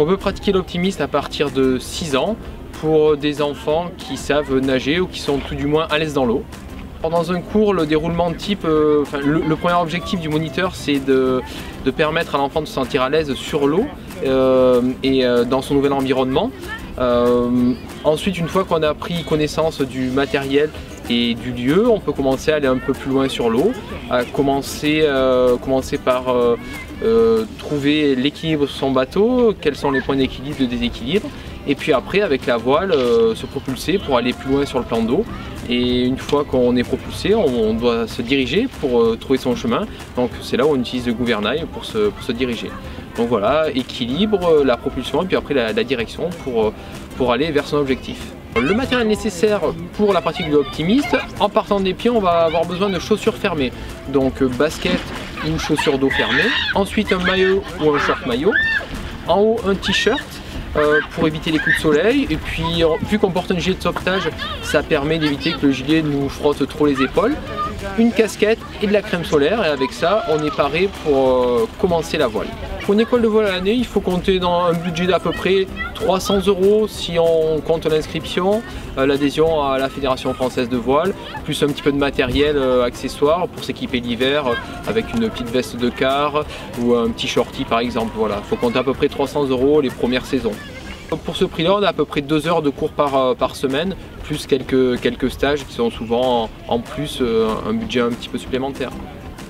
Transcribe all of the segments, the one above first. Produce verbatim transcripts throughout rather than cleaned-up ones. On peut pratiquer l'optimiste à partir de six ans pour des enfants qui savent nager ou qui sont tout du moins à l'aise dans l'eau. Dans un cours, le déroulement de type, euh, enfin, le, le premier objectif du moniteur, c'est de, de permettre à l'enfant de se sentir à l'aise sur l'eau euh, et euh, dans son nouvel environnement. Euh, ensuite, une fois qu'on a pris connaissance du matériel et du lieu, on peut commencer à aller un peu plus loin sur l'eau, à commencer, euh, commencer par euh, euh, trouver l'équilibre de son bateau, quels sont les points d'équilibre, de déséquilibre, et puis après, avec la voile, euh, se propulser pour aller plus loin sur le plan d'eau. Et une fois qu'on est propulsé, on doit se diriger pour trouver son chemin. Donc c'est là où on utilise le gouvernail pour se, pour se diriger. Donc voilà, équilibre, la propulsion et puis après la, la direction pour, pour aller vers son objectif. Le matériel nécessaire pour la pratique de l'optimiste, en partant des pieds, on va avoir besoin de chaussures fermées. Donc basket, une chaussure d'eau fermée, ensuite un maillot ou un short maillot, en haut un t-shirt, Euh, pour éviter les coups de soleil, et puis vu qu'on porte un gilet de sauvetage, ça permet d'éviter que le gilet nous frotte trop les épaules, une casquette et de la crème solaire, et avec ça on est paré pour euh, commencer la voile. Pour une école de voile à l'année, il faut compter dans un budget d'à peu près trois cents euros si on compte l'inscription, euh, l'adhésion à la Fédération française de voile, plus un petit peu de matériel euh, accessoire pour s'équiper l'hiver euh, avec une petite veste de quart ou un petit shorty par exemple. Voilà, il faut compter à peu près trois cents euros les premières saisons. Pour ce prix-là, on a à peu près deux heures de cours par, par semaine, plus quelques, quelques stages qui sont souvent en, en plus un budget un petit peu supplémentaire.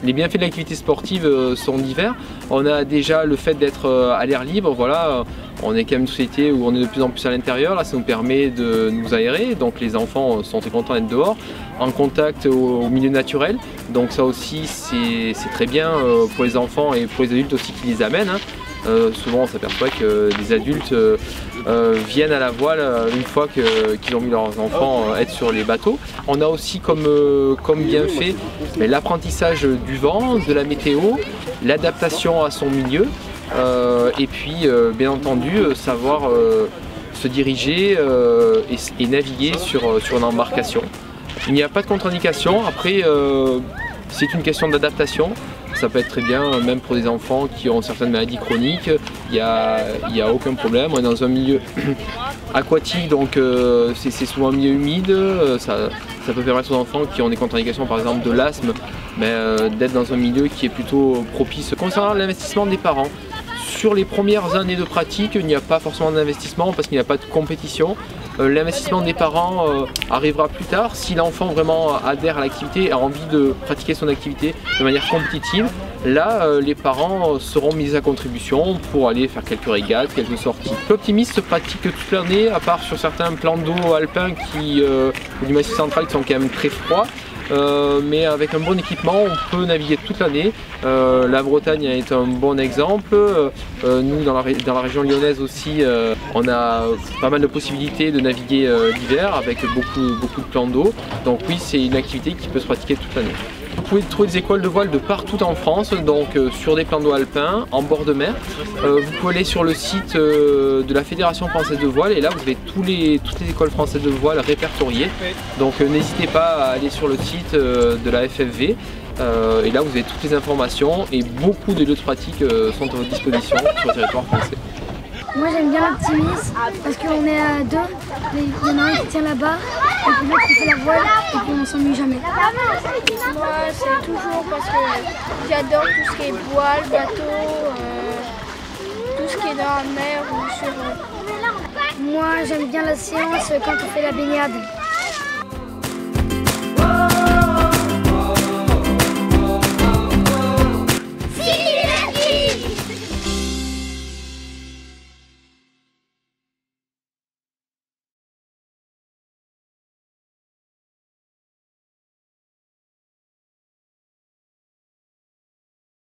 Les bienfaits de l'activité sportive sont divers. On a déjà le fait d'être à l'air libre, voilà. On est quand même une société où on est de plus en plus à l'intérieur, là ça nous permet de nous aérer, donc les enfants sont très contents d'être dehors, en contact au, au milieu naturel, donc ça aussi c'est très bien pour les enfants et pour les adultes aussi qui les amènent. Hein. Euh, souvent on s'aperçoit que des adultes euh, euh, viennent à la voile une fois qu'ils qu'ils ont mis leurs enfants euh, être sur les bateaux. On a aussi comme, euh, comme bienfait l'apprentissage du vent, de la météo, l'adaptation à son milieu euh, et puis euh, bien entendu euh, savoir euh, se diriger euh, et, et naviguer sur, sur une embarcation. Il n'y a pas de contre-indication, après euh, c'est une question d'adaptation. Ça peut être très bien, même pour des enfants qui ont certaines maladies chroniques, il n'y a, a aucun problème. On est dans un milieu aquatique, donc euh, c'est souvent un milieu humide. Ça, ça peut permettre aux enfants qui ont des contre-indications, par exemple de l'asthme, mais euh, d'être dans un milieu qui est plutôt propice. Concernant l'investissement des parents, sur les premières années de pratique, il n'y a pas forcément d'investissement parce qu'il n'y a pas de compétition. Euh, l'investissement des parents euh, arrivera plus tard. Si l'enfant vraiment adhère à l'activité et a envie de pratiquer son activité de manière compétitive, là euh, les parents seront mis à contribution pour aller faire quelques régates, quelques sorties. L'optimiste se pratique toute l'année, à part sur certains plans d'eau alpins qui, euh, du Massif Central qui sont quand même très froids. Euh, mais avec un bon équipement, on peut naviguer toute l'année. Euh, la Bretagne est un bon exemple. Euh, nous, dans la, dans la région lyonnaise aussi, euh, on a pas mal de possibilités de naviguer euh, l'hiver avec beaucoup, beaucoup de plans d'eau. Donc oui, c'est une activité qui peut se pratiquer toute l'année. Vous pouvez trouver des écoles de voile de partout en France, donc euh, sur des plans d'eau alpins, en bord de mer. Euh, vous pouvez aller sur le site euh, de la Fédération française de voile et là vous avez tous les, toutes les écoles françaises de voile répertoriées. Donc euh, n'hésitez pas à aller sur le site euh, de la F F V euh, et là vous avez toutes les informations et beaucoup de lieux de pratique euh, sont à votre disposition sur le territoire français. Moi j'aime bien l'optimiste parce qu'on est à deux, il y en a un qui tient la barre et puis l'autre qui fait la voile et puis on s'ennuie jamais. Moi c'est toujours parce que j'adore tout ce qui est voile, bateau, euh, tout ce qui est dans la mer ou sur... Moi j'aime bien la séance quand on fait la baignade.